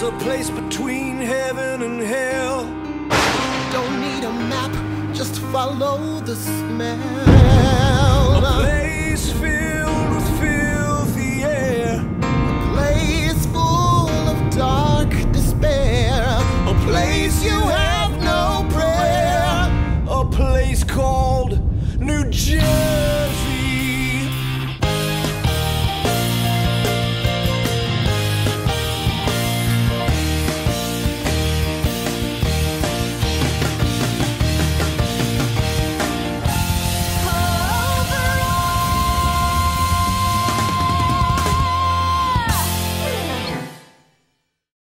There's a place between heaven and hell. Don't need a map, just follow the smell. A place filled